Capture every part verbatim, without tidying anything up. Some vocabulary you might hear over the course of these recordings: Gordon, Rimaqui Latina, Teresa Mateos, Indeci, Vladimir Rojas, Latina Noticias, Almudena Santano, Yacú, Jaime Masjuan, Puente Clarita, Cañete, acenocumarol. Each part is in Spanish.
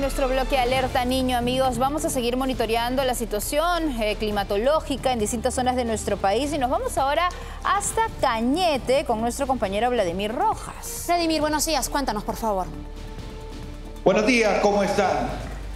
en nuestro bloque Alerta Niño, amigos, vamos a seguir monitoreando la situación eh, climatológica en distintas zonas de nuestro país y nos vamos ahora hasta Cañete con nuestro compañero Vladimir Rojas. Vladimir, buenos días, cuéntanos por favor. Buenos días, ¿cómo están?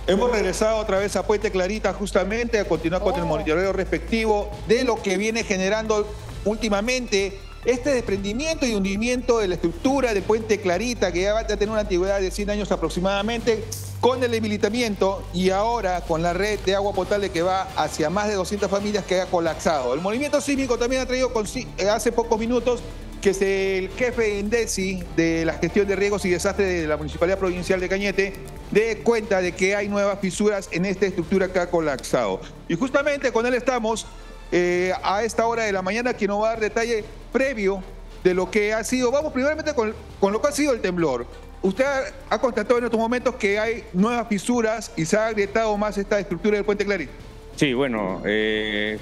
Hemos regresado otra vez a Puente Clarita justamente a continuar con oh. el monitoreo respectivo de lo que viene generando últimamente este desprendimiento y hundimiento de la estructura del Puente Clarita, que ya va a tener una antigüedad de cien años aproximadamente, con el debilitamiento y ahora con la red de agua potable que va hacia más de doscientas familias que ha colapsado. El movimiento cívico también ha traído con, hace pocos minutos que es el jefe de Indeci de la gestión de riesgos y desastres de la Municipalidad Provincial de Cañete dé cuenta de que hay nuevas fisuras en esta estructura que ha colapsado. Y justamente con él estamos eh, a esta hora de la mañana, que nos va a dar detalle previo de lo que ha sido. Vamos primeramente con, con lo que ha sido el temblor. Usted ha constatado en estos momentos que hay nuevas fisuras y se ha agrietado más esta estructura del Puente Clarita. Sí, bueno... Eh...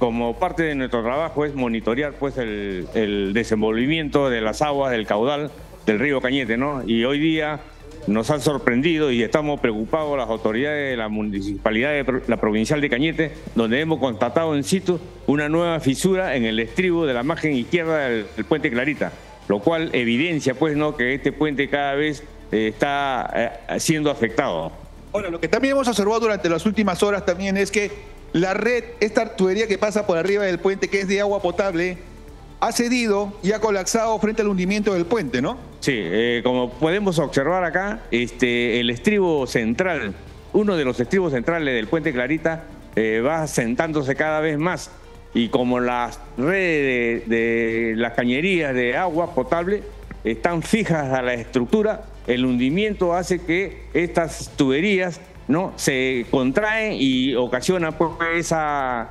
Como parte de nuestro trabajo es monitorear pues el, el desenvolvimiento de las aguas del caudal del río Cañete, ¿no? Y hoy día nos han sorprendido y estamos preocupados las autoridades de la Municipalidad de la Provincial de Cañete, donde hemos constatado en situ una nueva fisura en el estribo de la margen izquierda del, del Puente Clarita, lo cual evidencia pues, ¿no?, que este puente cada vez eh, está eh, siendo afectado. Bueno, lo que también hemos observado durante las últimas horas también es que la red, esta tubería que pasa por arriba del puente, que es de agua potable, ha cedido y ha colapsado frente al hundimiento del puente, ¿no? Sí, eh, como podemos observar acá, este, el estribo central, uno de los estribos centrales del Puente Clarita, eh, va sentándose cada vez más. Y como las redes de, de las cañerías de agua potable están fijas a la estructura, el hundimiento hace que estas tuberías, ¿no?, se contraen y ocasiona pues, esa,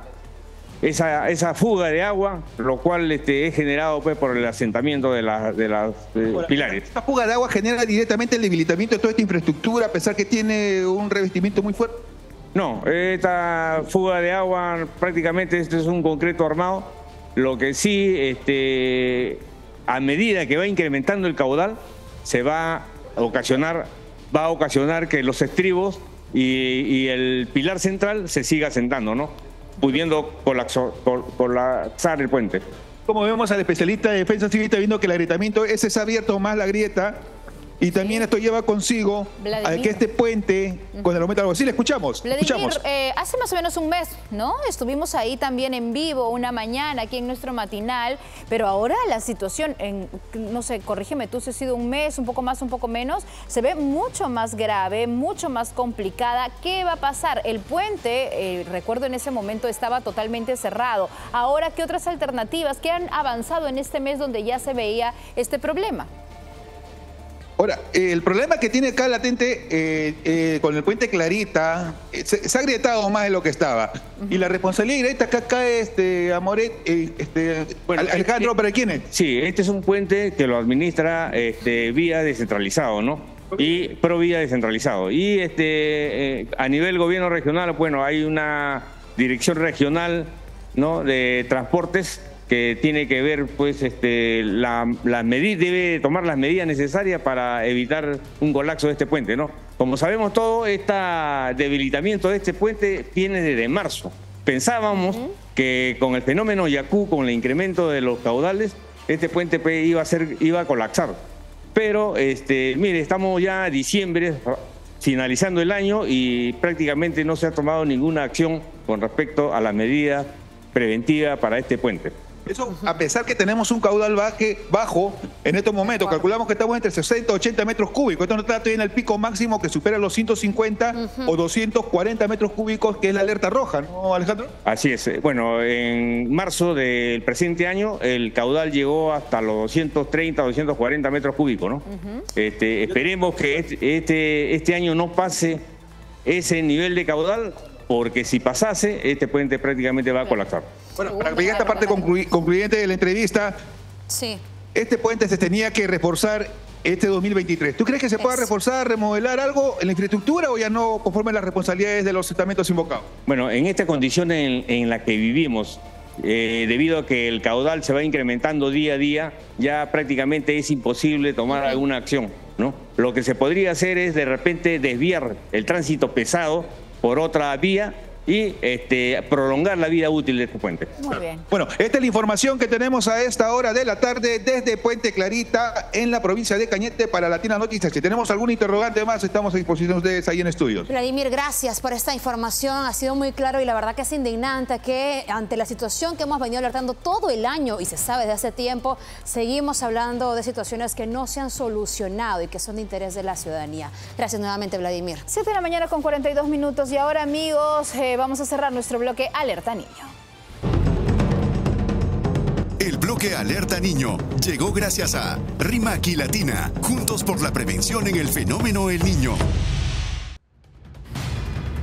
esa, esa fuga de agua, lo cual este, es generado pues, por el asentamiento de, la, de las eh, Ahora, pilares. Esta fuga de agua genera directamente el debilitamiento de toda esta infraestructura, a pesar que tiene un revestimiento muy fuerte. No, esta fuga de agua prácticamente este es un concreto armado. Lo que sí, este, a medida que va incrementando el caudal, se va a ocasionar, va a ocasionar que los estribos Y, y el pilar central se siga asentando, ¿no?, pudiendo colapsar, colapsar el puente. Como vemos al especialista de defensa civil, está viendo que el agrietamiento ese es abierto más la grieta y también esto lleva consigo Vladimir. a que este puente, con el aumento de algo. Sí, le escuchamos. Vladimir, escuchamos. Eh, hace más o menos un mes, ¿no?, estuvimos ahí también en vivo una mañana aquí en nuestro matinal, pero ahora la situación, en, no sé, corrígeme tú, si ha sido un mes, un poco más, un poco menos, se ve mucho más grave, mucho más complicada. ¿Qué va a pasar? El puente, eh, recuerdo en ese momento, estaba totalmente cerrado. Ahora, ¿qué otras alternativas? ¿Qué han avanzado en este mes donde ya se veía este problema? Ahora, eh, el problema que tiene acá latente eh, eh, con el Puente Clarita, eh, se, se ha agrietado más de lo que estaba. Uh-huh. Y la responsabilidad directa acá cae, este, Amoret, eh, este, bueno, Alejandro, este, ¿para quién es? Sí, este es un puente que lo administra este, vía descentralizado, ¿no? Okay. Y pro vía descentralizado. Y este, eh, a nivel gobierno regional, bueno, hay una dirección regional, ¿no?, de transportes, que tiene que ver, pues, este, la, la debe tomar las medidas necesarias para evitar un colapso de este puente, ¿no? Como sabemos todo, este debilitamiento de este puente viene desde marzo. Pensábamos uh-huh. que con el fenómeno Yacú, con el incremento de los caudales, este puente pues, iba, a ser, iba a colapsar. Pero, este, mire, estamos ya a diciembre, finalizando el año, y prácticamente no se ha tomado ninguna acción con respecto a la medida preventiva para este puente. Eso, a pesar que tenemos un caudal baje, bajo en estos momentos, calculamos que estamos entre sesenta y ochenta metros cúbicos. Esto no está todavía en el pico máximo que supera los ciento cincuenta uh-huh. o doscientos cuarenta metros cúbicos, que es la alerta roja, ¿no, Alejandro? Así es. Bueno, en marzo del presente año el caudal llegó hasta los doscientos treinta, doscientos cuarenta metros cúbicos, ¿no? Uh-huh. este, esperemos que este, este, este año no pase ese nivel de caudal, porque si pasase, este puente prácticamente va a colapsar. Bueno, para que esta parte concluyente de la entrevista, sí. este puente se tenía que reforzar este dos mil veintitrés. ¿Tú crees que se pueda reforzar, remodelar algo en la infraestructura o ya no conforme a las responsabilidades de los estamentos invocados? Bueno, en esta condición en, en la que vivimos, eh, debido a que el caudal se va incrementando día a día, ya prácticamente es imposible tomar alguna acción. ¿no? Lo que se podría hacer es de repente desviar el tránsito pesado por otra vía y este, prolongar la vida útil de este puente. Muy bien. Bueno, esta es la información que tenemos a esta hora de la tarde desde Puente Clarita en la provincia de Cañete para Latina Noticias. Si tenemos algún interrogante más, estamos a disposición de ustedes ahí en estudios. Vladimir, gracias por esta información. Ha sido muy claro y la verdad que es indignante que ante la situación que hemos venido alertando todo el año y se sabe desde hace tiempo, seguimos hablando de situaciones que no se han solucionado y que son de interés de la ciudadanía. Gracias nuevamente, Vladimir. siete de la mañana con cuarenta y dos minutos y ahora, amigos, eh, vamos a cerrar nuestro bloque Alerta Niño. El bloque Alerta Niño llegó gracias a Rimaqui Latina, juntos por la prevención en el fenómeno El Niño.